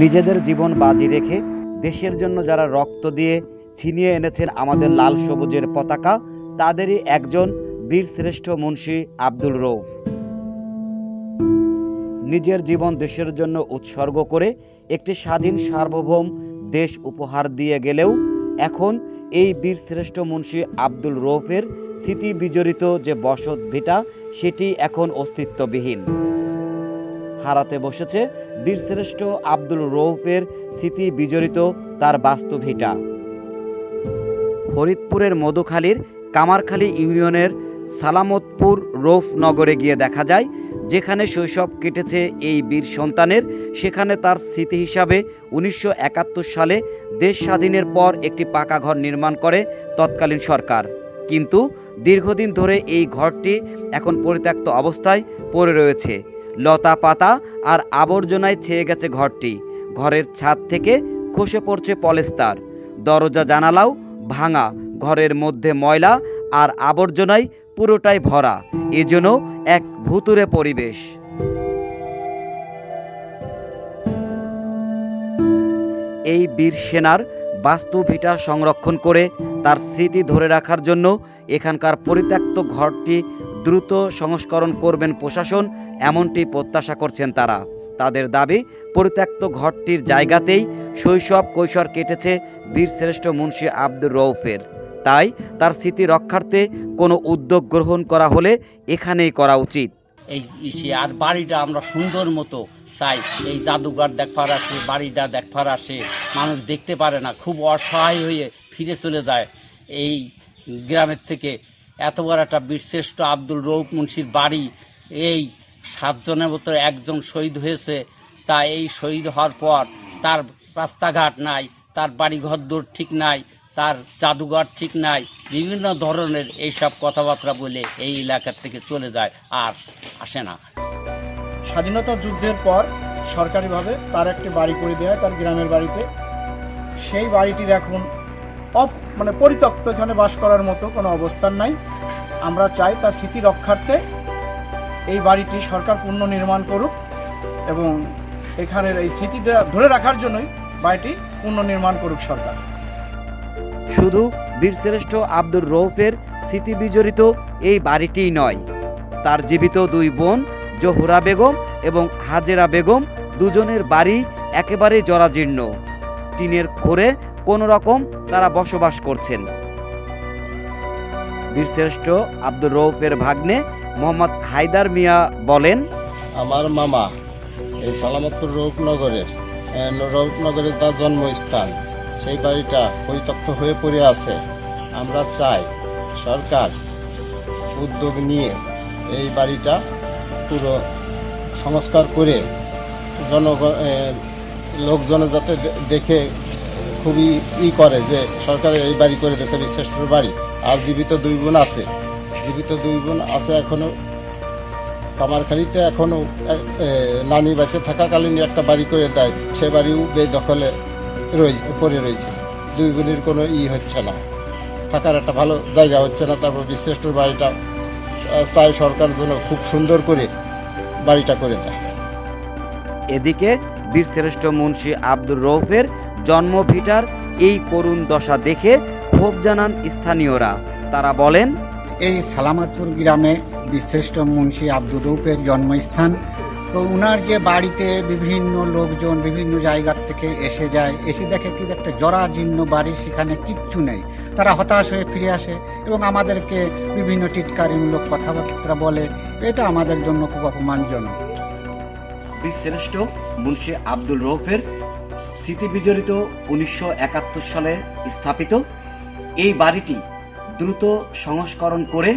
নিজেদের জীবন বাজি রেখে দেশের জন্য যারা রক্ত দিয়ে ছিনিয়ে এনেছেন আমাদের লাল সবুজের পতাকা, তাদেরই একজন বীরশ্রেষ্ঠ মুন্সি আব্দুর রউফ। নিজের জীবন দেশের জন্য উৎসর্গ করে একটি স্বাধীন সার্বভৌম দেশ উপহার দিয়ে গেলেও এখন এই বীরশ্রেষ্ঠ মুন্সি আব্দুর রউফের স্মৃতি বিজড়িত যে বসত ভিটা, সেটি এখন অস্তিত্ববিহীন। হারাতে বসেছে বীরশ্রেষ্ঠ আব্দুর রউফের স্মৃতি বিজড়িত তার বাস্তু ভিটা। ফরিদপুরের মধুখালীর কামারখালী ইউনিয়নের সালামতপুর রউফ নগরে গিয়ে দেখা যায়, যেখানে শৈশব কেটেছে এই বীর সন্তানের, সেখানে তার স্মৃতি হিসাবে ১৯৭১ সালে দেশ স্বাধীনের পর একটি পাকা ঘর নির্মাণ করে তৎকালীন সরকার। কিন্তু দীর্ঘদিন ধরে এই ঘরটি এখন পরিত্যক্ত অবস্থায় পড়ে রয়েছে। লতা পাতা আর আবর্জনায় ছেয়ে গেছে ঘরটি। ঘরের ছাদ থেকে খসে পড়ছে পলেস্তার, দরজা জানালাও ভাঙা, ঘরের মধ্যে ময়লা আর আবর্জনায় পুরোটাই ভরা। এজন্য এক ভুতুড়ে পরিবেশ। এই বীর সেনার বাস্তু ভিটা সংরক্ষণ করে তার স্মৃতি ধরে রাখার জন্য এখানকার পরিত্যক্ত ঘরটি দ্রুত সংস্করণ করবেন প্রশাসন, এমনটি প্রত্যাশা করছেন তারা। তাদের দাবি, পরিত্যক্ত ঘরটির জায়গাতেই শৈশব কৈশোর কেটেছে বীরশ্রেষ্ঠ মুন্সি আব্দুর রউফের। তাই তার স্মৃতি রক্ষার্থে কোনো উদ্যোগ গ্রহণ করা হলে এখানেই করা উচিত। এই আর বাড়িটা আমরা সুন্দর মতো চাই। এই জাদুঘর দেখবার আসে, বাড়িটা দেখবার আসে, মানুষ দেখতে পারে না, খুব অসহায় হয়ে ফিরে চলে যায় এই গ্রামের থেকে। এত বড় একটা বীরশ্রেষ্ঠ আব্দুর রউফ মুন্সির বাড়ি, এই 7 জনের মতো একজন শহীদ হয়েছে। তা এই শহীদ হওয়ার পর তার রাস্তাঘাট নাই, তার বাড়িঘর দূর ঠিক নাই, তার জাদুঘর ঠিক নাই, বিভিন্ন ধরনের এইসব কথাবার্তা বলে এই এলাকার থেকে চলে যায়, আর আসে না। স্বাধীনতা যুদ্ধের পর সরকারিভাবে তার একটি বাড়ি করে দেওয়া হয় তার গ্রামের বাড়িতে। সেই বাড়িটির এখন পরিত্যক্ত, এখানে বাস করার মতো কোনো অবস্থান নাই। আমরা চাই তার স্মৃতি রক্ষার্থে এই বাড়িটি সরকার পুনর্নির্মাণ করুক এবং এখানের এই স্মৃতি ধরে রাখার জন্যই বাড়িটি পুনর্নির্মাণ করুক সরকার। শুধু বীরশ্রেষ্ঠ আব্দুর রউফের স্মৃতি বিজড়িত এই বাড়িটিই নয়, তার জীবিত 2 বোন জোহরা বেগম এবং হাজেরা বেগম, দুজনের বাড়ি একেবারে জরাজীর্ণ। টিনের ঘরে কোনো রকম তারা বসবাস করছেন। বীরশ্রেষ্ঠ আব্দুর রউফের ভাগ্নে মোহাম্মদ হায়দার মিয়া বলেন, আমার মামা এই সালামতপুর রউফনগরের তার জন্মস্থান, সেই বাড়িটা পরিত্যক্ত হয়ে পড়ে আছে। আমরা চাই সরকার উদ্যোগ নিয়ে এই বাড়িটা পুরো সংস্কার করে লোকজনে যাতে দেখে খুবই করে যে সরকার এই বাড়ি করে দিয়েছে বীরশ্রেষ্ঠ বাড়ি। আর জীবিত দুই বোন আছে এখনো কামারখালিতে। এখনো নানি বাসে থাকাকালীন একটা বাড়ি করে দেয়, সে বাড়িও বেদখলে পড়ে রয়েছে। 2 বোনের কোনো হচ্ছে না, থাকার একটা ভালো জায়গা হচ্ছে না। তারপর বীরশ্রেষ্ঠ বাড়িটা চাই সরকার জন্য খুব সুন্দর করে বাড়িটা করে দেয়। এদিকে বীরশ্রেষ্ঠ মুন্সি আব্দুর রউফের জন্মভিটার এই করুণ দশা দেখে ক্ষোভ জানান স্থানীয়রা। তারা বলেন, এই সালামতপুর গ্রামে বীরশ্রেষ্ঠ মুন্সি আব্দুর রউফের জন্মস্থান, তো ওনার যে বাড়িতে বিভিন্ন লোকজন বিভিন্ন জায়গা থেকে এসে যায়, এসে দেখে কি একটা জরাজীর্ণ বাড়ি, সেখানে কিচ্ছু নেই। তারা হতাশ হয়ে ফিরে আসে এবং আমাদেরকে বিভিন্ন টিটকারিমূলক কথাবার্তা বলে। এটা আমাদের জন্য খুব অপমানজনক। বীরশ্রেষ্ঠ মুন্সি আব্দুর রউফের স্মৃতি বিজড়িত ১৯৭১ সালে স্থাপিত এই বাড়িটি দ্রুত সংস্করণ করে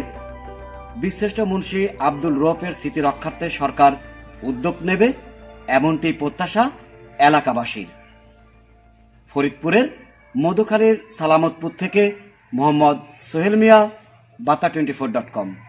বীরশ্রেষ্ঠ মুন্সি আব্দুর রউফের স্মৃতি রক্ষার্থে সরকার উদ্যোগ নেবে, এমনটি প্রত্যাশা এলাকাবাসীর। ফরিদপুরের মধুখালীর সালামতপুর থেকে মোহাম্মদ সোহেল মিয়া, Barta24.com।